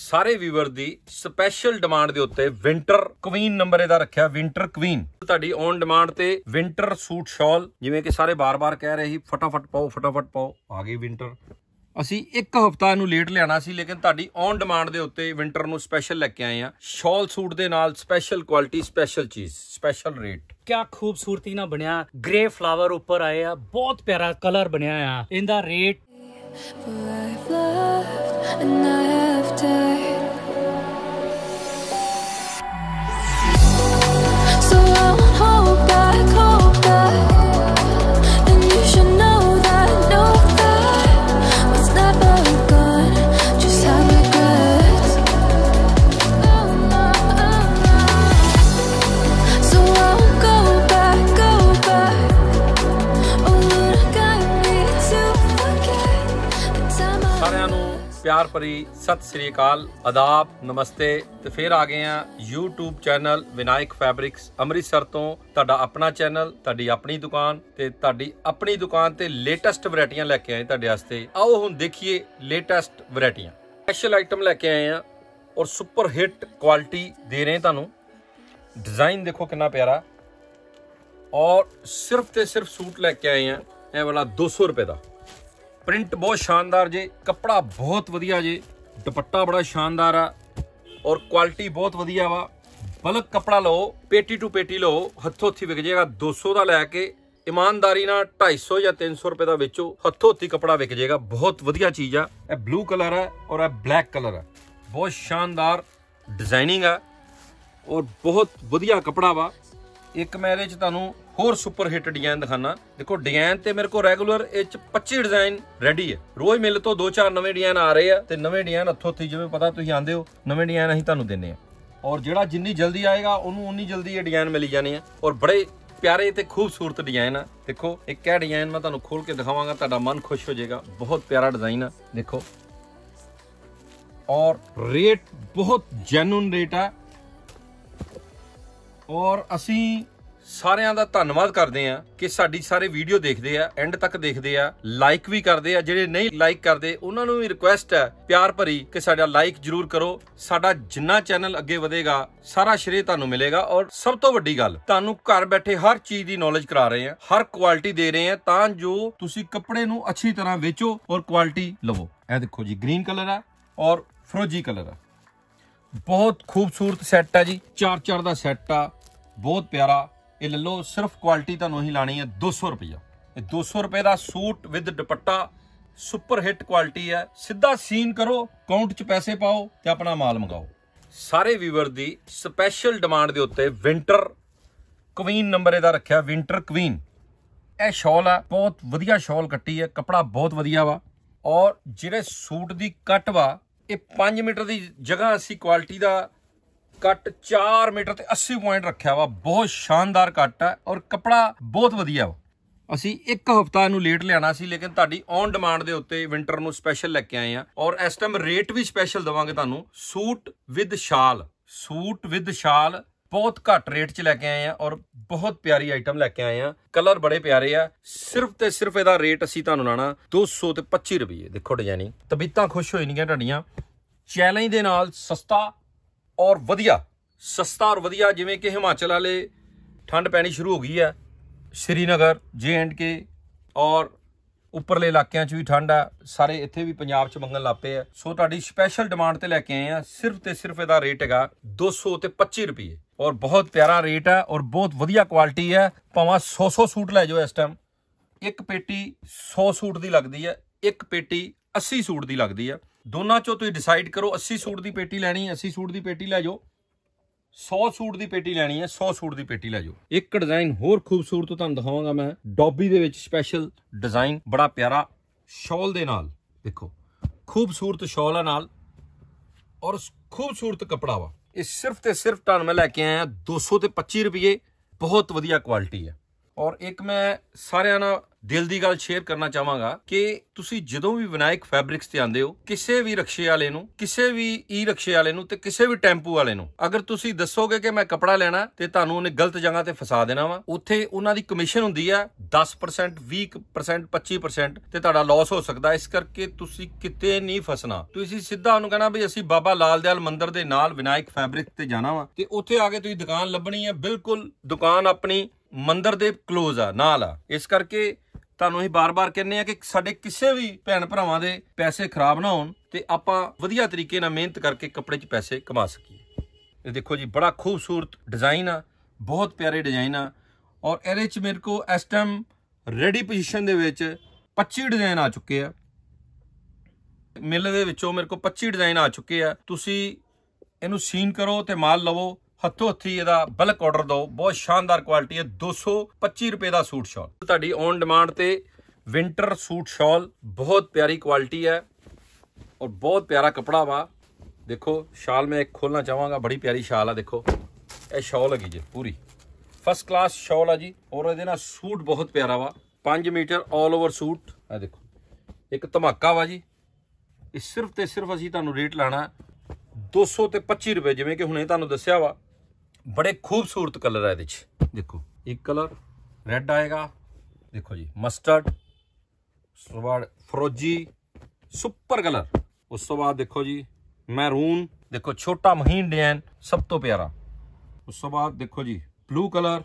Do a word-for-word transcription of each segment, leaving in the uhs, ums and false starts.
सारे व्यूवर दी special demand दे उत्ते विंटर क्वीन नंबर इहदा रखिया विंटर क्वीन तुहाडी ऑन डिमांड ते विंटर सूट शॉल जिवें कि सारे बार बार कह रहे ही फटाफट पाओ फटाफट पाओ आ गई विंटर। असी एक हफ्ता नू लेट लिआना सी लेकिन तुहाडी ऑन डिमांड दे उत्ते विंटर नू स्पैशल लैके आए आ शॉल सूट दे नाल स्पैशल क्वालिटी स्पैशल चीज स्पैशल रेट। क्या खूबसूरती ना बनिया ग्रे फ्लावर उपर आए आ बहुत प्यारा कलर बनिया आ इंदा रेट प्यार भरी सत श्री अकाल अदाब नमस्ते ते फिर आ गए हैं YouTube channel Vinayak fabrics Amritsar तो तुहाडा अपना चैनल तुहाडी अपनी दुकान ते तुहाडी अपनी दुकान ते लेटेस्ट वैरायटियां लेके आए तुहाडे वास्ते। आओ हुण देखिए लेटेस्ट वैरायटियां स्पैशल आइटम लेके आए हैं और सुपर हिट क्वालिटी दे रहे हैं तुहानू। डिजाइन देखो कितना प्यारा और सिर्फ ते सिर्फ सूट लेके आए हैं ये वाला दो सौ रुपये का। प्रिंट बहुत शानदार जे कपड़ा बहुत वधिया जे दुपट्टा बड़ा शानदार आ और क्वालिटी बहुत वधिया वा। बल्क कपड़ा लो पेटी टू पेटी लो हथों हत्थी विक जाएगा दो सौ का लैके ईमानदारी ना ढाई सौ या तीन सौ रुपये का बेचो हथों हत्थी कपड़ा विक जाएगा बहुत वधिया चीज़ आ। यह ब्लू कलर है और यह ब्लैक कलर है बहुत शानदार डिजाइनिंग है और बहुत वधिया कपड़ा वा। एक मैं ये तुहानू होर सुपर हिट डिजाइन दिखाना देखो डिजाइन तो मेरे को रेगुलर इस पच्ची डिजाइन रेडी है रोज मेरे तो दो चार नवे डिजाइन आ रहे हैं तो नवे डिजाइन हथों हत्थी जिवें पता तुसीं आंदे हो नवे डिजाइन असीं तुहानूं दिंदे आ और जिहड़ा जिन्नी जल्दी आएगा उन्नू उन्नी जल्दी ये डिजाइन मिली जाने हैं और बड़े प्यारे ते खूबसूरत डिजाइन आ। देखो एक यह डिजाइन मैं तुहानूं खोल के दिखावांगा तुहाडा मन खुश हो जाएगा बहुत प्यारा डिजाइन आ देखो और रेट बहुत जैन्युइन रेट आ और असीं सारियां दा धन्नवाद करदे आ कि साडी सारे वीडियो देखदे आ एंड तक देखदे आ लाइक भी करदे आ जिहड़े नहीं लाइक करदे उन्हां नूं भी रिक्वेस्ट है प्यार भरी कि साडा लाइक जरूर करो साडा जिन्ना चैनल अगे वधेगा सारा श्रेय तुहानूं मिलेगा। और सब तो वड्डी गल तुहानूं घर बैठे हर चीज़ दी नॉलेज करा रहे हैं हर क्वालिटी दे रहे हैं तां जो तुसीं कपड़े नूं अच्छी तरह वेचो और क्वालिटी लवो। ये देखो जी ग्रीन कलर है और फरोजी कलर है बहुत खूबसूरत सैट है जी चार चार का सैट आ बहुत प्यारा। ये ले लो सिर्फ क्वालिटी तुहानूं असीं लाणी है दो सौ रुपया दो सौ रुपये का suit with dupatta super hit quality है सीधा सीन करो अकाउंट च पैसे पाओ ते अपना माल मंगाओ। सारे व्यूवर दी स्पैशल डिमांड दे उत्ते विंटर क्वीन नंबर इहदा रखिया विंटर क्वीन। यह शॉल आ बहुत वधिया शॉल कट्टी है कपड़ा बहुत वधिया वा और जिहड़े सूट की कट वा ये पाँच मीटर की जगह असीं क्वालिटी का कट चार मीटर ते अस्सी पॉइंट रखा वा बहुत शानदार कट है और कपड़ा बहुत वधिया वा। असी एक हफ्ता इनू लेट लिआना सी लेकिन तुहाडी ऑन डिमांड दे उत्ते विंटर नू स्पैशल लैके आए हैं और इस टाइम रेट भी स्पैशल देवांगे तुहानू सूट विद शाल सूट विद शाल बहुत घट रेट च लैके आए हैं और बहुत प्यारी आइटम लैके आए हैं कलर बड़े प्यारे आ सिर्फ तो सिर्फ इसदा रेट असी तुहानू लाना दो सौ ते पच्ची रुपये। देखो डिजाइनिंग तबीयतां खुश होई नहीं तुहाडीआं चैलेंज दे नाल सस्ता और वधिया सस्ता और वधिया जिवें कि हिमाचल वाले ठंड पैनी शुरू हो गई है श्रीनगर जे एंड के और उपरले इलाकों भी ठंड है सारे इतने भी पंजाब च मंगन लग पे है सो तुहाडी स्पैशल डिमांड ते लैके आए हैं सिर्फ तो सिर्फ इसदा रेट है दो सौ तो पच्ची रुपये और बहुत प्यारा रेट है और बहुत वधिया क्वालिटी है भावें सौ सौ सूट लै जाओ इस टाइम एक पेटी सौ सूट की लगती है एक पेटी अस्सी सूट की लगती है दोनों चो तुसीं डिसाइड करो अस्सी सूट की पेटी लैनी है अस्सी सूट की पेटी लै जाओ सौ सूट की पेटी लैनी है सौ सूट की पेटी लै जाओ। एक डिजाइन होर खूबसूरत तुहानूं दिखावांगा मैं डॉबी दे विच स्पैशल डिजाइन बड़ा प्यारा शॉल दे नाल देखो खूबसूरत शॉल है नाल और खूबसूरत कपड़ा वा ये सिर्फ तो सिर्फ तुहानूं मैं लैके आया दो सौ ते पच्ची रुपये बहुत वधिया क्वालिटी है। और एक मैं सारिआं नाल दिल की गल शेयर करना चाहांगा कि तुसी जदों भी विनायक फैब्रिक्स ते आंदे हो, किसी भी रिक्शे वाले नूं, किसी भी ई रिक्शे वाले नूं, ते किसी भी टैंपू वाले नूं अगर तुसी दसोगे कि मैं कपड़ा लेना ते तुहानूं उहने गलत जगह ते फसा देना वा। उत्थे उहनां दी कमीशन हुंदी आ दस परसेंट, बीस परसेंट, पच्चीस परसेंट ते तुहाडा लॉस हो सकदा। इस करके तुसी किते नहीं फसना। तुसी सीधा उहनूं कहना भी असीं बाबा लाल दयाल मंदिर दे नाल विनायक फैब्रिक ते जाना वा ते उत्थे आ के तुसी दुकान लभणी है। बिल्कुल दुकान अपनी मंदिर दे क्लोज आ नाल आ। इस करके तुहानूं असीं बार बार कहने आ कि साडे किसी भी भैन भरावां दे पैसे खराब ना होण ते आपां वधिया तरीके नाल मेहनत करके कपड़े 'च पैसे कमा सकीए। ये देखो जी, बड़ा खूबसूरत डिज़ाइन आ, बहुत प्यारे डिज़ाइन आ और इहदे 'च मेरे को इस टाइम रेडी पोजीशन दे विच पच्ची डिज़ाइन आ चुके आ। मिल दे विचों मेरे को पच्ची डिज़ाइन आ चुके आ। तुसीं इहनूं सीन करो ते माल लवो, हत्थों हत्थी इहदा बल्क ऑर्डर दो। बहुत शानदार क्वालिटी है। दो सौ पच्ची रुपये का सूट शॉल, तुहाडी ऑन डिमांड ते विंटर सूट शॉल, बहुत प्यारी क्वालिटी है और बहुत प्यारा कपड़ा वा। देखो शाल मैं एक खोलना चाहांगा, बड़ी प्यारी शाल आ। देखो ये शॉल हैगी जी, पूरी फर्स्ट क्लास शॉल आ जी और ये सूट बहुत प्यारा वा। पाँच मीटर ऑल ओवर सूट आ। देखो एक धमाका वा जी। ये सिर्फ तो सिर्फ असीं तुहानूं रेट लाना दो सौ तो पच्ची रुपये, जिवें कि हुणे तुहानूं दस्सिया वा। बड़े खूबसूरत कलर है ये। देखो एक कलर रेड आएगा, देखो जी मस्टर्ड, फरोजी, सुपर कलर। उस तो बाद देखो जी मैरून, देखो छोटा महीन डिजाइन सब तो प्यारा। उस तो बाद देखो जी ब्लू कलर।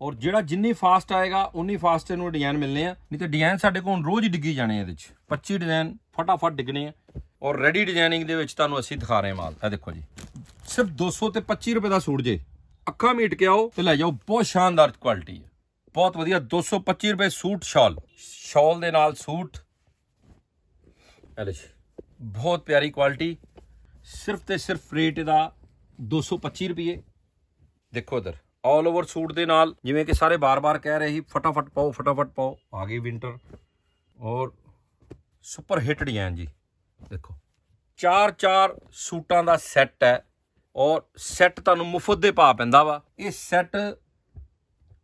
और जिहड़ा जिन्नी फास्ट आएगा उन्नी फास्ट इन्हूं डिजाइन मिलने हैं, नहीं तो डिजाइन साढ़े कोल रोज़ डिग्गी जाने। ये पच्ची डिजाइन फटाफट डिगने हैं और रेडी डिजाइनिंग दे विच तुहानूं असीं दिखा रहे हैं माल। आ देखो जी सिर्फ दो सौ तो पच्ची रुपये का सूट जे, अक्खां मीट के आओ तो लै जाओ। बहुत शानदार क्वालिटी है, बहुत वधिया। दो सौ पच्ची रुपये सूट शॉल, शॉल दे नाल सूट। बहुत प्यारी क्वालिटी, सिर्फ तो सिर्फ रेट इहदा दो सौ पच्ची रुपये। देखो इधर ऑल ओवर सूट दे नाल, जिवें कि सारे बार बार कह रहे ही फटाफट पाओ फटाफट पाओ, आ गई विंटर और सुपर हिट डिजाइन जी। देखो चार चार सूटां दा सैट है और सैट तुहानूं मुफ्त दे पा पैंदा वा। ये सैट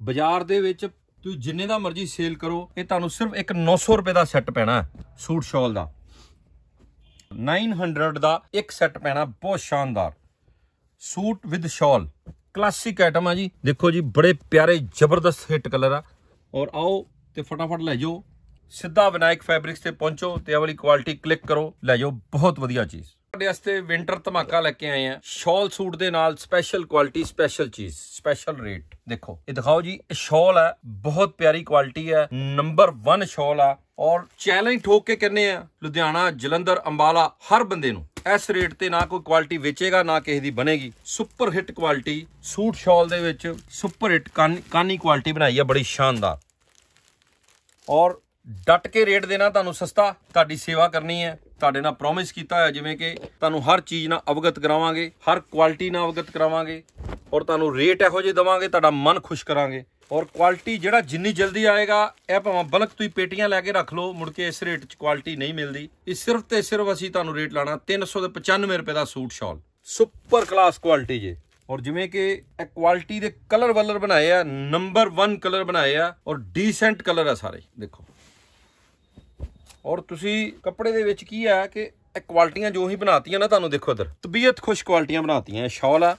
बाज़ार दे विच तुसीं जिन्ने दा मर्जी सेल करो, ये तुहानूं सिर्फ एक नौ सौ रुपये का सैट पैना है सूट शॉल का। नाइन हंड्रड का एक सैट पैना। बहुत शानदार suit with shawl, classic item है जी। देखो जी बड़े प्यारे जबरदस्त हिट कलर आ और आओ तो फटाफट लै जाओ। सीधा विनायक फैब्रिक्स से पहुंचो तो वाली क्वालिटी क्लिक करो, लै जाओ। बहुत वधिया चीज़ ਤੁਹਾਡੇ ਵਾਸਤੇ विंटर धमाका लेके आए हैं। शॉल सूट दे नाल स्पैशल क्वालिटी, स्पैशल चीज़, स्पैशल रेट। देखो ये दिखाओ जी, शॉल है बहुत प्यारी क्वालिटी है, नंबर वन शॉल आ और चैलेंज ठोक के कहने हैं लुधियाना, जलंधर, अंबाला हर बंदे नूं इस रेट ते ना कोई क्वालिटी वेचेगा ना किसी की बनेगी। Super hit quality suit shawl दे विच, सुपर हिट कानी क्वालिटी बनाई है बड़ी शानदार। और डट के रेट देना, तुहानूं सस्ता, तुहाडी सेवा करनी है। तुहाडे नाल प्रॉमिस कीता है जिवें कि तुहानूं हर चीज़ नाल अवगत करावांगे, हर क्वालिटी नाल अवगत करावांगे और तुहानूं रेट इहो जिहा देवांगे तुहाडा मन खुश करांगे। और क्वालिटी जिहड़ा जिन्नी जल्दी आएगा, यह भावें बल्क तुसीं पेटियां लैके रख लो, मुड़ के इस रेट 'च क्वालिटी नहीं मिलदी। इस सिर्फ तो सिर्फ असीं तुहानूं रेट लाना तीन सौ ते पचानवे रुपये का suit shawl, super class quality जे। और जिमें कि क्वालिटी के कलर वलर बनाए आ, नंबर वन कलर बनाए आ और डीसेंट कलर आ सारे। देखो और तुसी कपड़े दे विच की आ कि क्वालिटियां जो ही बनाती ना, तुहानूं देखो इधर तबीयत खुश क्वालिटियां बनाती। शॉल आ,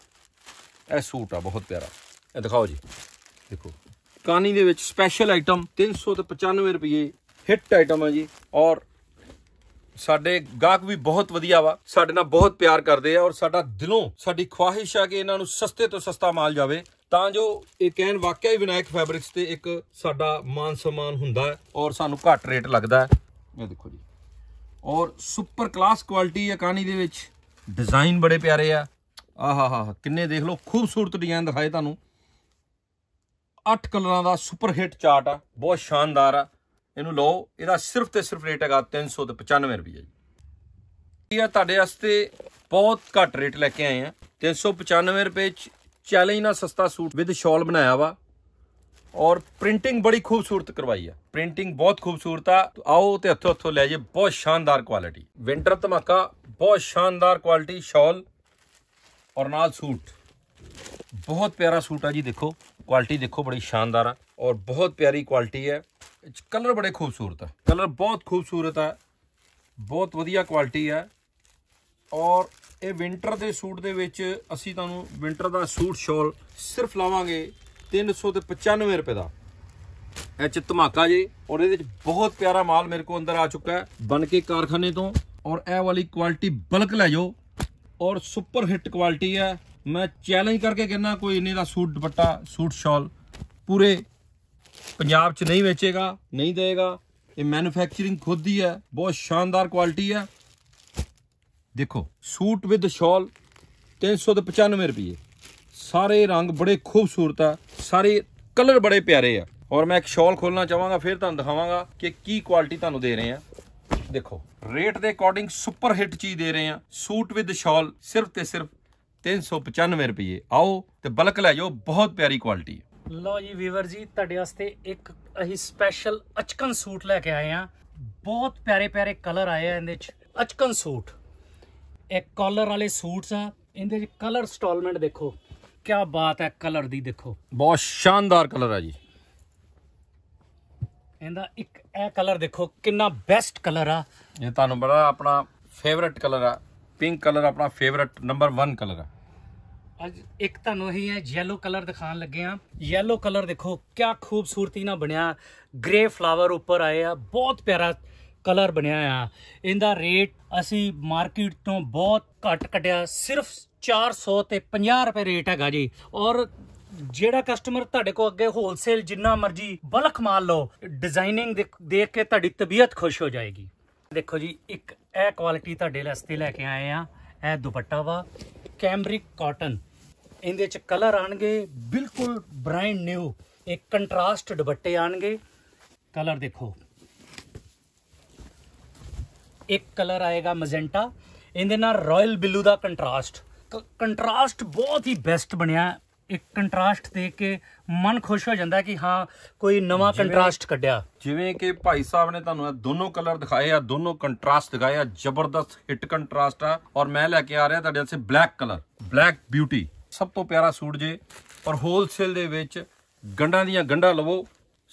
यह सूट आ बहुत प्यारा। यह दिखाओ जी, देखो कानी दे विच स्पैशल आइटम तीन सौ तो पचानवे रुपये, हिट आइटम है जी। और साडे गाहक भी बहुत वधिया वा, साडे नाल बहुत प्यार करदे आ और साडा दिलों साडी ख्वाहिश आ कि इन्हां नूं सस्ते तो सस्ता माल जावे तां जो ये कहन वाकई ही विनायक फैब्रिक्स ते एक साडा मान सम्मान हुंदा है और सानूं घट रेट लगदा है। ये देखो जी और सुपर क्लास क्वालिटी है, कहानी दे विच डिज़ाइन बड़े प्यारे आ। आहा हा हा किन्ने देख लो खूबसूरत डिजाइन दिखाए तुहानूं। अठ कलरां दा सुपर हिट चार्ट आ, बहुत शानदार आ। इन्हूं लो, इहदा सिर्फ तो सिर्फ रेट है तीन सौ तो पचानवे रुपये जी। यह तुहाडे वास्ते बहुत घट रेट लैके आए हैं, तीन सौ पचानवे रुपये चैलेंज नाल सस्ता सूट विद शॉल बनाया वा और प्रिंटिंग बड़ी खूबसूरत करवाई है। प्रिंटिंग बहुत खूबसूरत आ, तो आओ तो हथों हथों लै जाए। बहुत शानदार क्वालिटी विंटर धमाका, बहुत शानदार क्वालिटी शॉल और नाल सूट। बहुत प्यारा सूट है जी। देखो क्वालिटी देखो बड़ी शानदार है और बहुत प्यारी क्वालिटी है। कलर बड़े खूबसूरत है, कलर बहुत खूबसूरत है, बहुत वधिया क्वालिटी है। और ये विंटर के सूट दे विच असीं तुहानूं विंटर का सूट शॉल सिर्फ लावांगे तीन सौ तो पचानवे रुपए का। एच धमाका जी और ये बहुत प्यारा माल मेरे को अंदर आ चुका है बन के कारखाने तो। और ए वाली क्वालिटी बल्क लै जाओ और सुपर हिट क्वालिटी है। मैं चैलेंज करके कहना कोई इन्हें का सूट दुपट्टा सूट शॉल पूरे पंजाब च नहीं बेचेगा, नहीं देगा। ये मैनुफैक्चरिंग खुद ही है, बहुत शानदार क्वालिटी है। देखो सूट विद शॉल तीन सौ तो पचानवे रुपये। सारे रंग बड़े खूबसूरत है, सारे कलर बड़े प्यारे है। और मैं एक शॉल खोलना चाहवागा फिर तुहानूं दिखावांगा कि की क्वालिटी तुहानूं दे रहे हैं। देखो रेट के अकॉर्डिंग सुपर हिट चीज़ दे रहे हैं। सूट विद शॉल सिर्फ तो सिर्फ तीन सौ पचानवे रुपये। आओ तो बल्क लै जाओ, बहुत प्यारी क्वालिटी है। लो जी वीवर जी तुहाडे वास्ते एक अही स्पैशल अचकन सूट लैके आए हैं। बहुत प्यारे प्यारे कलर आए हैं इहदे च। अचकन सूट एक कॉलर वाले सूट्स आ। इहदे च कलर स्टॉलमेंट देखो क्या बात है, कलर दी देखो बहुत शानदार कलर है जी। इहदा एक ए कलर देखो कितना बेस्ट कलर आ। ये तुहानूं बड़ा अपना फेवरेट कलर आ, पिंक कलर अपना फेवरेट नंबर वन कलर आ। आज एक तुहानूं ही है येलो कलर दिखाने लगे हाँ। येलो कलर देखो क्या खूबसूरती ना बनया, ग्रे फ्लावर उपर आए आ, बहुत प्यारा कलर बनया आ। इनका रेट असी मार्केट तो बहुत घट कटिया, सिर्फ चार सौ तो पचास रुपये रेट है जी। और जेड़ा कस्टमर तुहाडे को अगे होलसेल जिन्ना मर्जी बल्क माल लो, डिजाइनिंग देख देख के तुहाडी तबीयत खुश हो जाएगी। देखो जी एक ए क्वालिटी तुहाडे वास्ते लैके आए हैं। ए दुपट्टा वा कैमरिक कॉटन, इनदे च कलर आएंगे बिल्कुल ब्रांड न्यू। एक कंट्रास्ट दुपट्टे आएंगे। कलर देखो एक कलर आएगा मजेंटा, इनदे नाल रॉयल ब्लू का कंट्रास्ट। कंट्रास्ट बहुत ही बेस्ट बनया। एक कंट्रास्ट देख के मन खुश हो जाता है कि हाँ कोई नवा कंट्रास्ट कढ़िया। जिवें कि भाई साहब ने तुहानूं दोनों कलर दिखाए आ, दोनों कंट्रास्ट दिखाए आ, जबरदस्त हिट कंट्रास्ट आ। और मैं लैके आ रहा तुहाडे वास्ते ब्लैक कलर, ब्लैक ब्यूटी सब तो प्यारा सूट जे। और होलसेल दे विच गंढां दीयां गंढां लवो।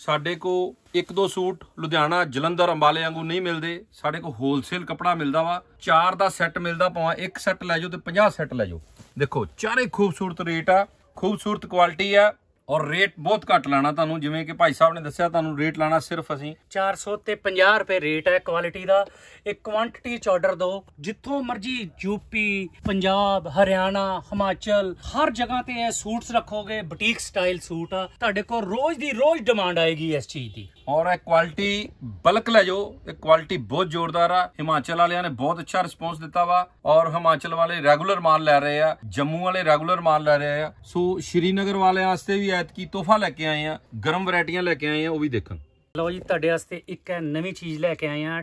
साडे को एक दो सूट लुधियाना जलंधर अंबाले वांगू नहीं मिलते, साडे को होलसेल कपड़ा मिलता वा। चार का सैट मिलता, भावें एक सैट लै जाओ तो पचास सैट लै जाओ। देखो चारे खूबसूरत रेट आ, खूबसूरत क्वालिटी है। और रेट बहुत घट लाना तुहानूं, जिवें कि भाई साहब ने दस्सिया तुहानूं रेट लाना सिर्फ असीं चार सौ ते पचास रुपए रेट है क्वालिटी दा। एक क्वांटिटी च ऑर्डर दो, जिथों मर्जी यूपी पंजाब हरियाणा हिमाचल हर जगह ते ये सूट्स रखोगे। बुटीक स्टाइल सूट आ, तुहाडे को रोज दी रोज डिमांड आएगी इस चीज़ की। और क्वालिटी बल्क लै जाओ, क्वालिटी बहुत जोरदार आ। हिमाचल वालियां ने बहुत अच्छा रिस्पॉन्स दिता वा और हिमाचल वाले रेगूलर माल लै रहे आ, जम्मू वाले रेगूलर माल लै रहे आ। सो श्रीनगर वालियां वास्ते भी की तोहफा लेके आए हैं, गर्म वैरायटियां लेके आए हैं, वो भी देखो। लो जी तुहाडे वास्ते एक है नवी चीज़ लेके आए हैं।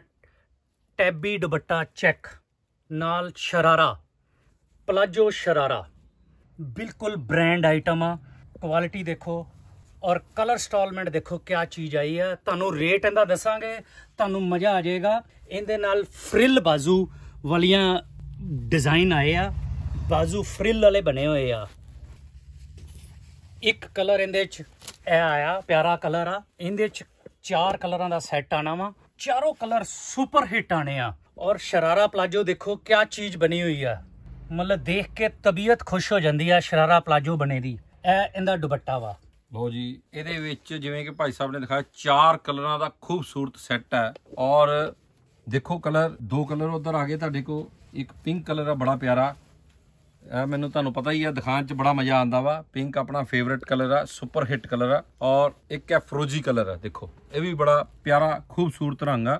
टैबी दुपट्टा चेक नाल शरारा, प्लाजो शरारा, बिल्कुल ब्रांड आइटम आ। क्वालिटी देखो और कलर स्टॉलमेंट देखो क्या चीज़ आई है। तुहानूं रेट इहदा दसांगे, तुहानूं मज़ा आ जाएगा। इहदे नाल फ्रिल बाजू वालियां डिज़ाइन आए आ, बाजू फ्रिल वाले बने हुए आ। एक कलर इंदे च ए आया प्यारा कलर आ। इंदे च चार कलर का सैट आना वा, चारों कलर सुपर हिट आने आ। और शरारा प्लाजो देखो क्या चीज़ बनी हुई है, मतलब देख के तबीयत खुश हो जाती है। शरारा प्लाजो बने दी ए इंदा दुपट्टा वा। लो जी इहदे विच जिवें कि भाई साहब ने दिखाया चार कलर का खूबसूरत सैट है। और देखो कलर दो कलर उधर आ गए तुहाडे को। एक पिंक कलर है बड़ा प्यारा, मैनूं तुहानूं पता ही है दिखाण च बड़ा मज़ा आंदा वा। पिंक अपना फेवरेट कलर आ, सुपर हिट कलर आ। और एक है फरोजी कलर आ, देखो ये भी बड़ा प्यारा खूबसूरत रंग आ।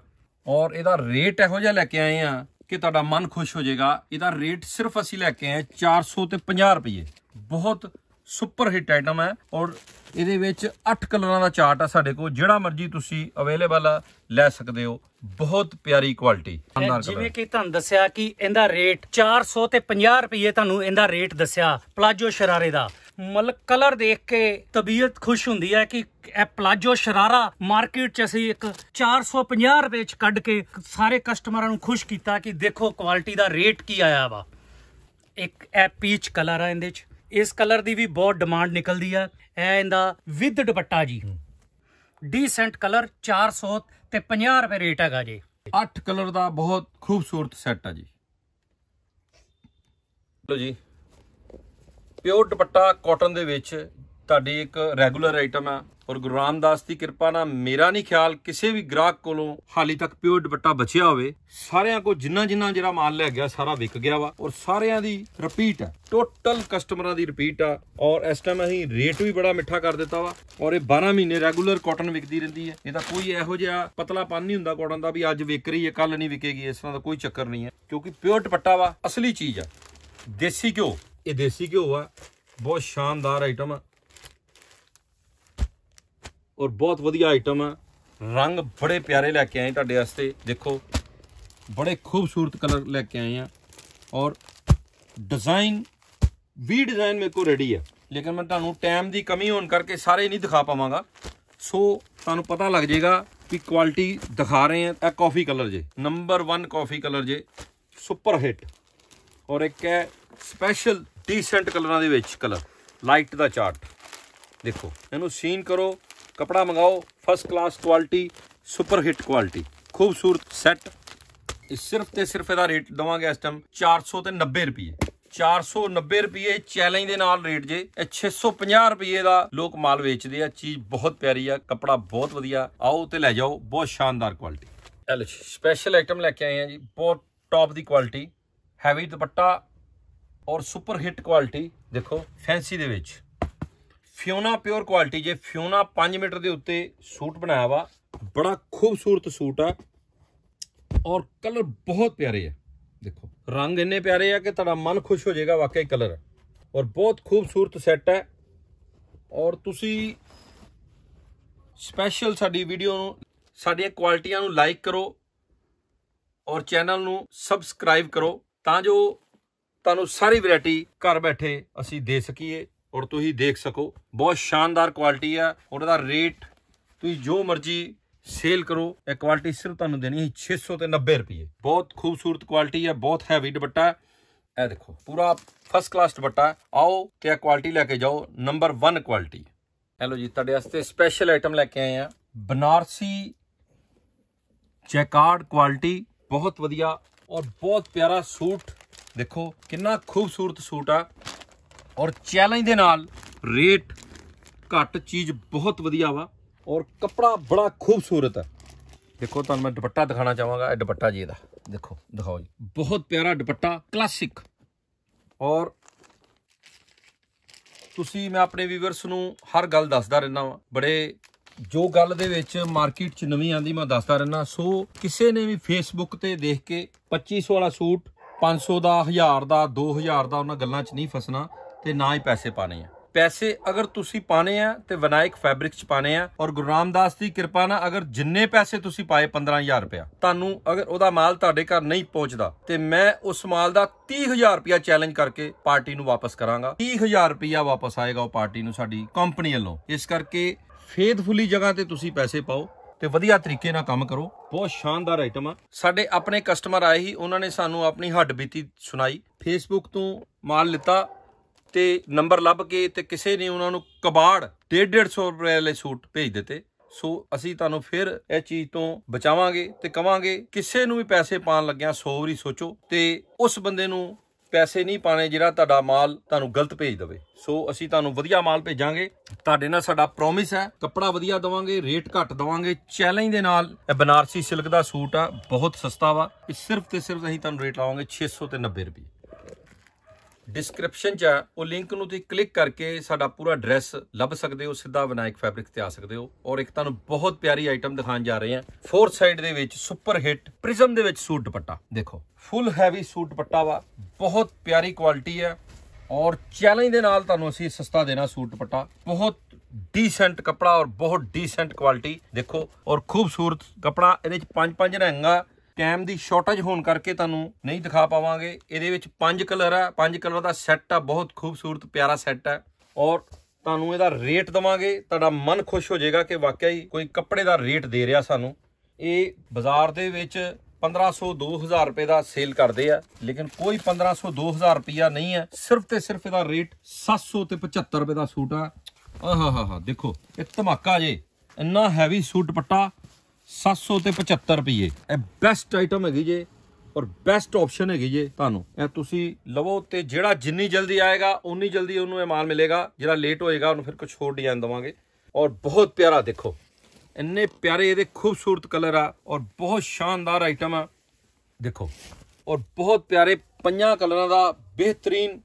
और इहदा रेट इहो जिहा लैके आए हैं कि तुहाडा मन खुश हो जाएगा। इहदा रेट सिर्फ असीं लैके आए चार सौ ते पचास रुपये। बहुत सुपर हिट आइटम है। और इहदे विच अठ कलरां दा चार्ट आ साडे कोल, जिहड़ा मर्जी तुसीं अवेलेबल लै सकदे हो। बहुत प्यारी क्वालिटी। जिवें कि तुहानूं दस्सिया कि इहदा रेट चार सौ ते पचास रुपये, तुहानूं इहदा रेट दस्सिया प्लाजो शरारे दा। मतलब कलर देख के तबीयत खुश हुंदी है कि ए प्लाजो शरारा मार्केट च असीं एक चार सौ पचास रुपये च कढ के सारे कस्टमरां नूं खुश कीता कि देखो क्वालिटी दा रेट की आया वा। एक ए पीच कलर आ इंदे च, इस कलर की भी बहुत डिमांड निकलती है। है इनका विद दुपट्टा जी, डीसेंट कलर, चार सौ ते पचास रुपए रेट है जी। अठ कलर का बहुत खूबसूरत सैट है जी। लो जी, प्योर दुपट्टा कॉटन दे विच ਤੁਹਾਡੀ एक रेगुलर आइटम है और गुरु रामदास की कृपा ना मेरा नहीं ख्याल किसी भी ग्राहक को हाली तक प्योर दुपट्टा बचिया होवे। सारिਆਂ को जिन्ना जिन्ना ਜਿਹੜਾ माल लै गया सारा विक गया वा और सारिਆਂ ਦੀ रिपीट है, टोटल कस्टमर की रिपीट आ। और इस टाइम ਅਸੀਂ रेट भी बड़ा मिठा कर दिता वा और यह बारह महीने रेगुलर कॉटन विकती रही है। ਇਹਦਾ कोई ਇਹੋ ਜਿਹਾ पतलापन नहीं ਹੁੰਦਾ कॉटन का भी अज विक रही है कल नहीं विकेगी, इस तरह का कोई चक्कर नहीं है क्योंकि प्योर दुपट्टा वा असली चीज़ आ। देसी घ्यो, ये देसी घ्यो आ, बहुत शानदार आइटम आ और बहुत वधिया आइटम है। रंग बड़े प्यारे लैके आए तुहाडे वास्ते, देखो बड़े खूबसूरत कलर लैके आए हैं और डिज़ाइन भी डिज़ाइन मेरे को रेडी है, लेकिन मैं तुहानूं टाइम की कमी होने करके सारे नहीं दिखा पावांगा। सो तुहानूं पता लग जाएगा कि क्वालिटी दिखा रहे हैं। एक कॉफ़ी कलर जे, नंबर वन कॉफ़ी कलर जे, सुपर हिट। और एक है स्पैशल डीसेंट कलर दे विच कलर लाइट का चार्ट, देखो इहनूं सीन करो, कपड़ा मंगाओ, first class quality, super hit quality, खूबसूरत सैट। सिर्फ तो सिर्फ इसका रेट देवांगे इस टाइम चार सौ तो नब्बे रुपये, चार सौ नब्बे रुपये चैलेंज के नाल रेट जे। यह छे सौ पचास रुपये का लोग माल बेचते हैं। चीज़ बहुत प्यारी है, कपड़ा बहुत वधिया, आओ तो लै जाओ, बहुत शानदार क्वालिटी। चलो स्पैशल आइटम लैके आए हैं जी, बहुत टॉप की क्वालिटी, हैवी दुपट्टा और सुपर हिट क्वालिटी। देखो फैंसी दे विच फ्योना प्योर क्वालिटी जे, फ्योना पाँच मीटर के उत्ते सूट बनाया वा, बड़ा खूबसूरत सूट है और कलर बहुत प्यारे है। देखो रंग इन्ने प्यारे है कि तुहाडा मन खुश हो जाएगा, वाकई कलर और बहुत खूबसूरत सैट है। और तुसी स्पैशल साडी वीडियो साडियां क्वालिटियां नूं लाइक करो और चैनल नूं सबसक्राइब करो तां जो तुहानूं सारी वैरायटी घर बैठे असीं दे सकीए और तुम ही देख सको। बहुत शानदार क्वालिटी है और इसका रेट तुम जो मर्जी सेल करो, यह क्वालिटी सिर्फ तुहानूं देनी है छे सौ तो नब्बे रुपये। बहुत खूबसूरत क्वालिटी है, बहुत हैवी दुपट्टा है, यह देखो पूरा फर्स्ट क्लास दुपट्टा। आओ क्या क्वालिटी लैके जाओ, नंबर वन क्वालिटी। हेलो जी, तुहाडे वास्ते स्पैशल आइटम लैके आए हैं, बनारसी जैकार्ड क्वालिटी, बहुत वधिया और बहुत प्यारा सूट। देखो कितना खूबसूरत सूट आ और चैलेंज दे नाल रेट घट, चीज़ बहुत वधिया वा और कपड़ा बड़ा खूबसूरत है। देखो तुहानूं मैं दुपट्टा दिखाना चाहांगा, दुपट्टा जी दा देखो, दिखाओ जी, बहुत प्यारा दुपट्टा, क्लासिक। और तुसी मैं अपने व्यूअर्स नूं हर गल दसदा रहना वा, बड़े जो गल दे विच मार्केट च नवीं आंदी मैं दसदा रहना। सो किसी ने भी फेसबुक ते देख के पच्ची सौ वाला सूट पाँच सौ का, हज़ार का, दो हज़ार का उन्हां गल्लां च नहीं फसना ते ना ही पैसे पाने हैं। पैसे अगर तुसी पाने हैं तो विनायक फैब्रिक्स पाने हैं और गुरु रामदास की कृपा ना अगर जिन्ने पैसे तुसी पाए पंद्रह हज़ार रुपया, तानू अगर उहदा माल तुहाडे घर नहीं पहुँचता तो मैं उस माल का तीह हज़ार रुपया चैलेंज करके पार्टी नू वापस करांगा। तीह हज़ार रुपया वापस आएगा वो पार्टी नू साडी कंपनी वालों। इस करके फेथफुली जगह ते तुसी पैसे पाओ ते वधिया तरीके नाल काम करो। बहुत शानदार आइटम आ। साडे अपने कस्टमर आए ही, उन्होंने सानू अपनी हड्डबीती सुनाई, फेसबुक तो माल लिता ते नंबर लभ के ते किसी ने उन्होंने कबाड़ डेढ़ डेढ़ सौ रुपए वाले सूट भेज देते। सो असी तुहानूं फिर इस चीज़ तो बचावांगे ते कवांगे किसी नूं भी पैसे पाण लग्गिया सौ वारी सोचो ते उस बंदे नूं पैसे नहीं पाने जिहड़ा तुहाडा माल तुहानूं गलत भेज देवे। सो असी तुहानूं वधिया माल भेजांगे, तुहाडे नाल साडा प्रॉमिस है, कपड़ा वधिया देवांगे, रेट घट देवांगे। चैलेंज दे नाल बनारसी सिल्क दा सूट आ, बहुत सस्ता वा, सिर्फ ते सिर्फ असीं तुहानूं रेट लावांगे छे सौ ते नब्बे रुपये। डिस्क्रिप्शन च वो लिंक नूं तुसीं क्लिक करके साडा पूरा ड्रैस लभ सकदे हो, सीधा विनायक फैब्रिक्स ते आ सकदे हो। और एक तुहानूं बहुत प्यारी आइटम दिखाउण जा रहे हैं, फोर साइड दे विच सुपर हिट प्रिजम दे विच सूट दुपट्टा। देखो फुल हैवी सूट दुपट्टा वा, बहुत प्यारी क्वालिटी है और चैलेंज दे नाल तुहानूं असीं सस्ता देना सूट दुपट्टा। बहुत डीसेंट कपड़ा और बहुत डीसेंट क्वालिटी, देखो और खूबसूरत कपड़ा। इहदे च पंज पंज रंग आ, टाइम की शॉर्टेज होने करके तुहानूं नहीं दिखा पावांगे। इहदे विच पंज कलर है, पंज कलर का सैट आ, बहुत खूबसूरत प्यारा सैट है और तुहानूं इहदा रेट देवांगे, तुहाडा मन खुश हो जाएगा कि वाकई कोई कपड़े का रेट दे रहा सानूं। ये बाज़ार दे विच पंद्रह सौ दो हज़ार रुपए का सेल करते हैं, लेकिन कोई पंद्रह सौ दो हज़ार रुपया नहीं है। सिर्फ तो सिर्फ इसका रेट सत्त सौ तो पचहत्तर रुपए का सूट है। आह हा हा हा देखो एक धमाका जे, इन्ना हैवी सूट दुपट्टा सत्त सौ तो पचहत्तर रुपये। यह बेस्ट आइटम हैगी जे और बेस्ट ऑप्शन हैगी जे। तुहानू ए तुसी लवो तो जिहड़ा जिन्नी जल्दी आएगा उन्नी जल्दी उन्होंने माल मिलेगा, जिहड़ा लेट होएगा उन्होंने फिर कुछ होर डिजाइन देवांगे। और बहुत प्यारा देखो इन्ने प्यारे ये खूबसूरत कलर आ और बहुत शानदार आइटम आ देखो। और बहुत प्यारे पंजा कलर का बेहतरीन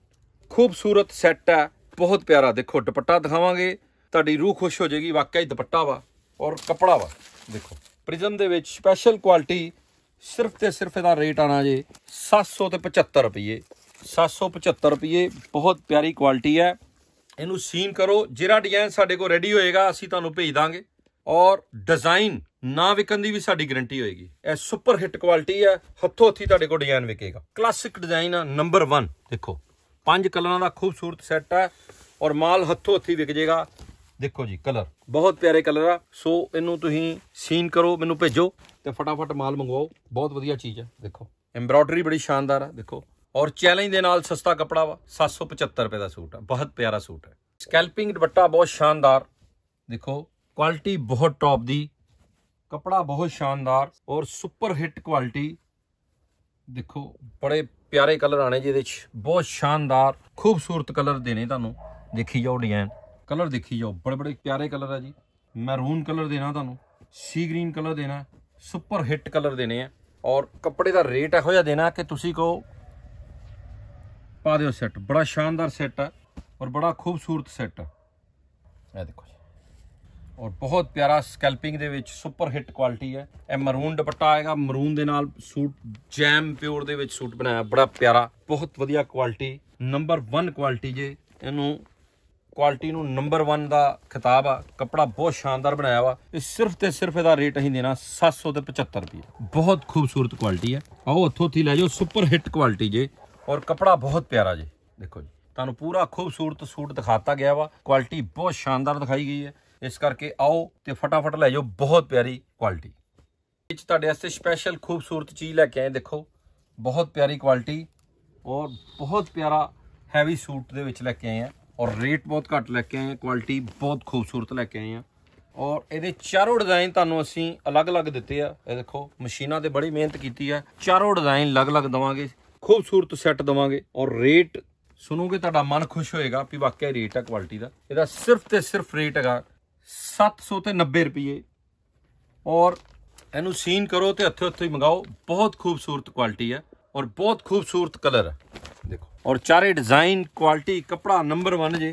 खूबसूरत सैट है, बहुत प्यारा। देखो दुपट्टा दिखावांगे, तुहाडी रूह खुश हो जाएगी। वाकई दुपट्टा वा और कपड़ा वा देखो प्रिजम दे विच स्पैशल क्वालिटी। सिर्फ तो सिर्फ इसका रेट आना जे सत्त सौ तो पचहत्तर रुपये, सत्त सौ पचहत्तर रुपये। बहुत प्यारी क्वालिटी है, इनू सीन करो। जिहड़ा डिजाइन साडे कोल रेडी होएगा असीं तुहानू भेज देंगे और डिजाइन ना विकन की भी साड़ी गारंटी होएगी। यह सुपर हिट क्वालिटी है, हथों हथी तुहाडे कोल डिजाइन विकेगा। क्लासिक डिजाइन आ नंबर वन। देखो पांच कलर का खूबसूरत सैट है और माल हथों हथी विक जाएगा। देखो जी कलर बहुत प्यारे कलर आ। सो इनू तुसीं सीन करो, मैनू भेजो तो फटाफट माल मंगवाओ। बहुत वधिया चीज़ है। देखो एम्ब्रॉयडरी बड़ी शानदार है देखो। और चैलेंज दे नाल सस्ता कपड़ा वा, सत्त सौ पचहत्तर रुपए का सूट है। बहुत प्यारा सूट है। स्कैल्पिंग दुपट्टा बहुत शानदार देखो, क्वालिटी बहुत टॉप दी, कपड़ा बहुत शानदार और सुपर हिट क्वालिटी। देखो बड़े प्यारे कलर आने जिहदे च, बहुत शानदार खूबसूरत कलर देने तुहानू। देखी जाओ डिजाइन, कलर देखी जाओ, बड़े बड़े प्यारे कलर है जी। मैरून कलर देना तुहानू, सी ग्रीन कलर देना, सुपर हिट कलर देने हैं। और कपड़े का रेट इहो जिहा देना कि तुसीं को पा दिओ सैट। बड़ा शानदार सैट है और बड़ा खूबसूरत सैट है। यह देखो और बहुत प्यारा स्कैल्पिंग दे विच सुपर हिट क्वालिटी है। यह मरून दुपट्टा आएगा, मरून दे नाल सूट जैम प्योर दे विच सूट बनाया, बड़ा प्यारा, बहुत वधिया क्वालिटी। नंबर वन क्वालिटी जे, इनू क्वालिटी नू नंबर वन का खिताब आ। कपड़ा बहुत शानदार बनाया वा। सिर्फ तो सिर्फ इसका रेट असीं देना सत्त सौ तो पचहत्तर रुपये। बहुत खूबसूरत क्वालिटी है, आओ हथों हथी लै जाओ। सुपर हिट क्वालिटी जे और कपड़ा बहुत प्यारा जे। देखो जी तुहानू पूरा खूबसूरत सूट दिखाता गया वा, क्वालिटी बहुत शानदार दिखाई गई है। इस करके आओ तो फटाफट लै जाओ, बहुत प्यारी क्वालिटी। तुहाडे स्पैशल खूबसूरत चीज़ लैके आए देखो, बहुत प्यारी क्वालिटी और बहुत प्यारा हैवी सूट दे विच लैके आए हैं और रेट बहुत घट लैके आए हैं, क्वालिटी बहुत खूबसूरत लैके आए हैं। और ये चारों डिजाइन तुहानू असीं अलग अलग दिते आ। ये देखो मशीनां ते बड़ी मेहनत कीती है, चारों डिजाइन अलग अलग देवांगे, खूबसूरत सैट देवांगे और रेट सुनोगे तुहाडा मन खुश होएगा भी वाकई रेट है क्वालिटी का। इसका सिर्फ तो सिर्फ रेट है सत्त सौ तो नब्बे रुपये। और इनू सीन करो तो हथों हथों मंगाओ। बहुत खूबसूरत क्वालिटी है और बहुत खूबसूरत कलर है देखो। और चारे डिजाइन, क्वालिटी, कपड़ा नंबर वन जे।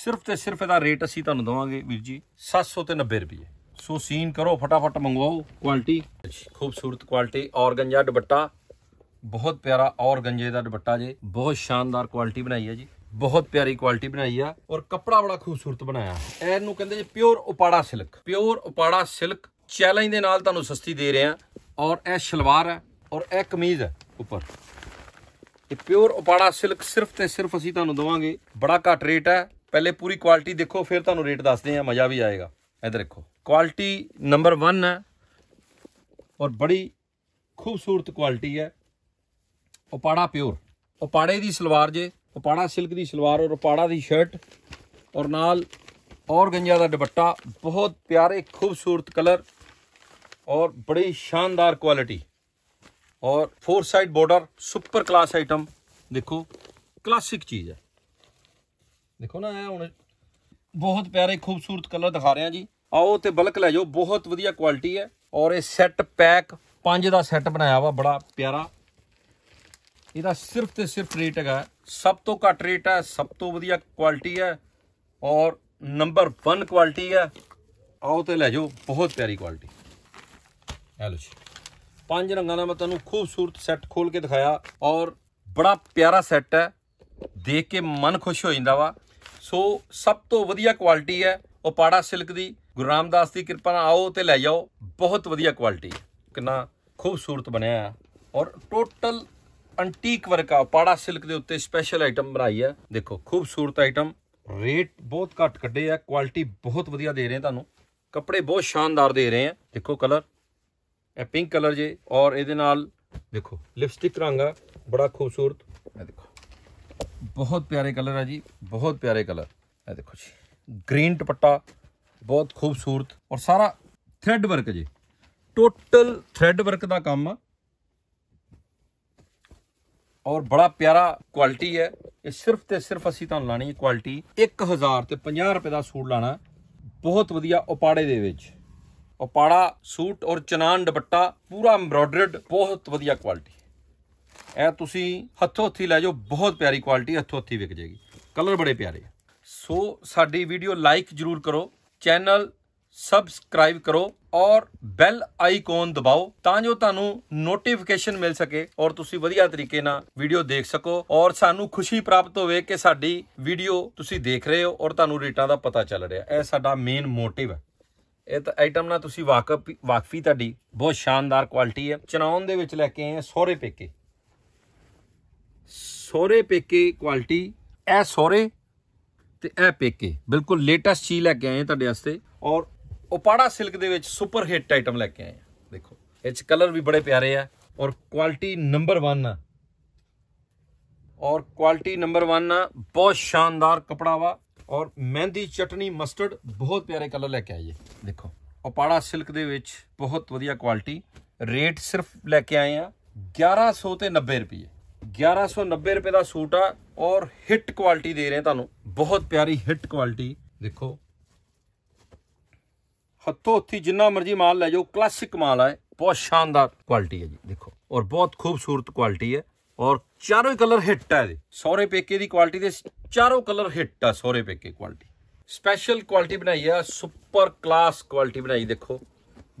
सिर्फ तो सिर्फ इसका रेट असीं तुहानू देवांगे वीर जी सत्त सौ तो नब्बे रुपये। सो सीन करो, फटाफट मंगवाओ। क्वालिटी खूबसूरत क्वालिटी। ऑर्गंजा दुपट्टा बहुत प्यारा, ऑर्गंजे का दुपट्टा जे, बहुत शानदार क्वालिटी बनाई है जी, बहुत प्यारी क्वालिटी बनाई है और कपड़ा बड़ा खूबसूरत बनाया। इहनू कहंदे जी pure Uppada silk, pure Uppada silk challenge दे नाल तुहानू सस्ती दे रहे हैं। और यह शलवार है और यह कमीज़ है उपर। ये प्योर उपाड़ा सिल्क सिर्फ तो सिर्फ असीं तुहानू देवांगे, बड़ा घट रेट है। पहले पूरी क्वालिटी देखो फिर तुहानू रेट दसदे हैं, मज़ा भी आएगा। इधर देखो क्वालिटी नंबर वन है और बड़ी खूबसूरत क्वालिटी है। उपाड़ा प्योर, उपाड़े की सलवार जे, उपाड़ा सिल्क की सलवार और उपाड़ा की शर्ट और नाल ऑर्गेंजा का दुपट्टा। बहुत प्यारे खूबसूरत कलर और बड़ी शानदार क्वालिटी और four side border, super class item. देखो क्लासिक चीज़ है देखो ना। हुण बहुत प्यारे खूबसूरत कलर दिखा रहे हैं जी, आओ तो बल्क लै जाओ, बहुत वधिया क्वालिटी है। और ये सैट पैक पांच का सैट बनाया वा, बड़ा प्यारा। ਇਹਦਾ सिर्फ तो सिर्फ रेट है सब तो घट रेट है, सब तो वधिया क्वालिटी है और नंबर वन क्वालिटी है। आओ तो लै जाओ, बहुत प्यारी क्वालिटी। हेलो जी, पांच रंगां दा मैं तुहानू खूबसूरत सैट खोल के दिखाया और बड़ा प्यारा सैट है, देख के मन खुश हो जाता वा। सो सब तो वधिया क्वालिटी है उपाड़ा सिल्क की, गुरु रामदास की कृपा नाल आओ तो लै जाओ, बहुत वधिया क्वालिटी। कितना खूबसूरत बनया और टोटल अंटीक वर्क आ, पाड़ा सिल्क के उत्ते स्पैशल आइटम बनाई है। देखो खूबसूरत आइटम, रेट बहुत घट कटे है, क्वालिटी बहुत वधिया दे रहे हैं तुहानू, कपड़े बहुत शानदार दे रहे हैं। देखो कलर पिंक कलर जी और ये देखो लिपस्टिक रंगा बड़ा खूबसूरत है, देखो बहुत प्यारे कलर है जी, बहुत प्यारे कलर है देखो जी। ग्रीन दुपट्टा बहुत खूबसूरत और सारा थ्रेड वर्क जी, टोटल थ्रेड वर्क का काम है और बड़ा प्यारा क्वालिटी है। ये सिर्फ तो सिर्फ असी तुहानूं लाणी क्वालिटी एक हज़ार तो पचास रुपए का सूट लाना, बहुत वधिया उपाड़े दे विच उपाड़ा सूट और चनान दुपट्टा पूरा एम्ब्रॉयडर्ड, बहुत वधिया क्वालिटी है। तुसी हथों हथी लै जाओ, बहुत प्यारी क्वालिटी हथों हथी विक जाएगी, कलर बड़े प्यारे। सो साडी वीडियो लाइक जरूर करो, चैनल सब्सक्राइब करो और बैल आइकॉन दबाओ तां जो तुहानूं नोटिफिकेशन मिल सके और तुसी वधिया तरीके नाल वीडियो देख सको और सानू खुशी प्राप्त होवे कि साडी वीडियो तुसी देख रहे हो और तुहानूं रेटां दा पता चल रिहा है। यह साडा मेन मोटिव है। ये तो आइटम नाल तुसी वाकफ वाकफी तुहाडी बहुत शानदार क्वालिटी है। चनाउन दे विच लैके आए हैं सोहरे पेके, सोहरे पेके क्वालिटी ए सोहरे ते ए पेके बिल्कुल लेटेस्ट चीज़ लैके आए हैं तुहाडे वास्ते और उपाड़ा सिल्क के सुपर हिट आइटम लैके आए हैं। देखो इस कलर भी बड़े प्यारे है और क्वालिटी नंबर वन आ और क्वालिटी नंबर वन आ बहुत शानदार कपड़ा वा और मेहंदी चटनी मस्टर्ड बहुत प्यारे कलर लैके आए है। देखो उपाड़ा सिल्क के बहुत वधिया क्वालिटी, रेट सिर्फ लैके आए हैं ग्यारह सौ तो नब्बे रुपये, ग्यारह सौ नब्बे रुपये का सूट आ और हिट क्वालिटी दे रहे हैं तुहानूं, बहुत प्यारी हिट क्वालिटी। देखो हथों हथी जिन्ना मर्जी माल लै जाओ, क्लासिक माल है, बहुत शानदार क्वालिटी है जी। देखो और बहुत खूबसूरत क्वालिटी है और चारों कलर हिट है। सोहरे पेके की क्वालिटी के चारों कलर हिट है, सोहरे पेके क्वालिटी स्पैशल क्वालिटी बनाई है, सुपर क्लास क्वालिटी बनाई। देखो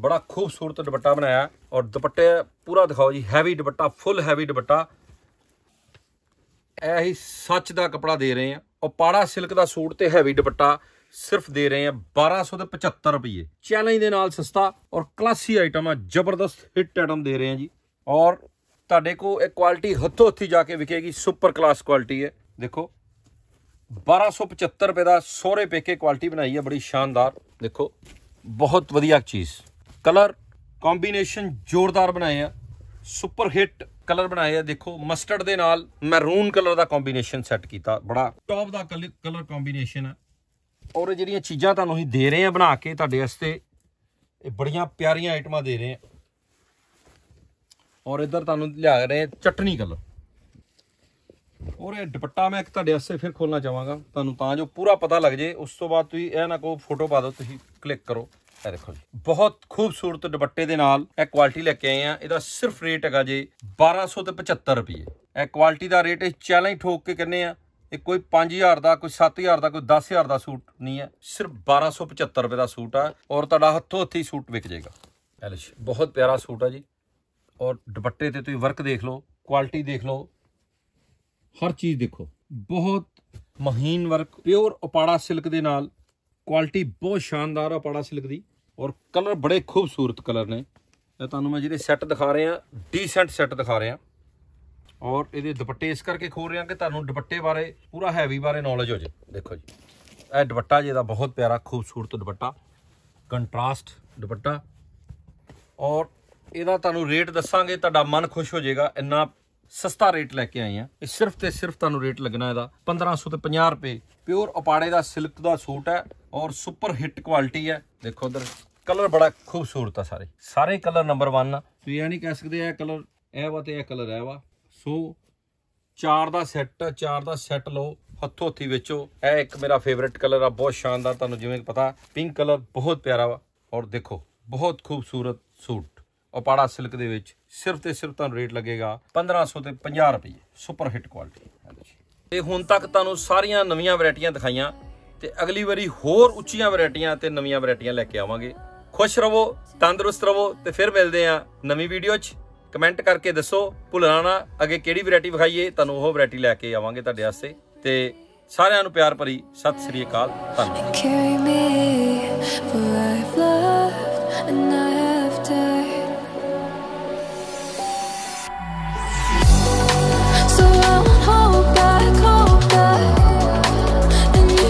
बड़ा खूबसूरत दुपट्टा बनाया और दुपट्टे पूरा दिखाओ जी, heavy dupatta full heavy dupatta, यही सच का कपड़ा दे रहे हैं। उपाड़ा सिल्क का सूट तो हैवी दुपट्टा सिर्फ दे रहे हैं बारह सौ पचहत्तर रुपये, चैलेंज के नाल सस्ता और क्लासी आइटम है, जबरदस्त हिट आइटम दे रहे हैं जी और तुहाडे को एक क्वालिटी हथों हथी जाके विकेगी, सुपर क्लास क्वालिटी है। देखो बारह सौ पचहत्तर रुपये का सोहरे पेके क्वालिटी बनाई है, बड़ी शानदार। देखो बहुत वधिया चीज़, कलर कॉम्बीनेशन जोरदार बनाए हैं, सुपर हिट कलर बनाए हैं। देखो मस्टर्ड के नाल मैरून कलर का कॉम्बीनेशन सैट किया, बड़ा टॉप का कल कलर कॉम्बीनेशन है और जिहड़ियां चीज़ां तुहानूं असीं दे रहे हैं बना के तुहाडे वास्ते, ये बड़ियां प्यारियां आइटमां दे रहे हैं और इधर तुहानूं लिया रहे हैं चटनी कलर और ये दुपट्टा मैं तुहाडे वास्ते फिर खोलना चाहांगा तुहानूं तां जो पूरा पता लग जाए, उस तो बाद तुसीं इह ना कहो फोटो पा दो, तुसीं क्लिक करो। ये देखो जी बहुत खूबसूरत दुपट्टे दे नाल इह क्वालिटी लैके आए हैं। इहदा सिर्फ रेट हैगा जी बारह सौ ते पचहत्तर रुपये, यह क्वालिटी का रेट चैलेंज ठोक के कहने आ, ये कोई पाँच हज़ार का कोई सत्त हज़ार का कोई दस हज़ार का सूट नहीं है, सिर्फ बारह सौ पचहत्तर रुपये का सूट है और तुहाडा हथों हथी सूट विक जाएगा। एलिश बहुत प्यारा सूट है जी और दुपट्टे ते तुसीं वर्क देख लो, क्वालिटी देख लो, हर चीज़ देखो, बहुत महीन वर्क, प्योर उपाड़ा सिल्क दे नाल क्वालिटी बहुत शानदार है उपाड़ा सिल्क दी और कलर बड़े खूबसूरत कलर ने। तुहानूं मैं जिहड़े सैट दिखा रहे हैं डीसेंट सैट दिखा रहे हैं और ये दुपट्टे इस करके खोल रहे हैं कि तुहानूं दुपट्टे बारे पूरा हैवी बारे नॉलेज हो जाए। देखो जी यह दुपट्टा जी का बहुत प्यारा खूबसूरत दुपट्टा, कंट्रास्ट दुपट्टा और इहदा तुहानूं रेट दस्सांगे, तुहाडा मन खुश हो जाएगा। इन्ना सस्ता रेट लैके आए हैं, ये सिर्फ तो सिर्फ तुहानूं रेट लगना इहदा पंद्रह सौ तो पचास रुपये। प्योर उपाड़े का सिल्क का सूट है और सुपर हिट क्वालिटी है। देखो इधर कलर बड़ा खूबसूरत है, सारे सारे कलर नंबर वन आ, तुसीं यह नहीं कह सकते यह कलर यह वा तो यह कलर है वा। सो चार का सैट चार का सैट लो हथों हथी बेचो। यह एक मेरा फेवरेट कलर आ, बहुत शानदार, तुहानूं जिवें पता पिंक कलर बहुत प्यारा वा और देखो बहुत खूबसूरत सूट उपाड़ा सिल्क दे विच सिर्फ तो सिर्फ तुहानूं रेट लगेगा पंद्रह सौ तो पचास रुपये, सुपर हिट क्वालिटी। तो हुण तक तुहानूं सारियां नवीं वैरायटियां दिखाइयां तो अगली वारी होर उच्चियां वैरायटियां ते नवीं वैरायटियां लैके आवांगे। खुश रवो, तंदुरुस्त रवो तो फिर मिलदे आ नवीं वीडियो च। कमेंट करके दसो, भुलना ना अगे किहड़ी वैरायटी विखाईए, तुहानूं ओह वैरायटी लैके आवांगे तुहाडे वास्ते। ते सारिआं नूं प्यार भरी सत श्री अकाल, धन्नवाद।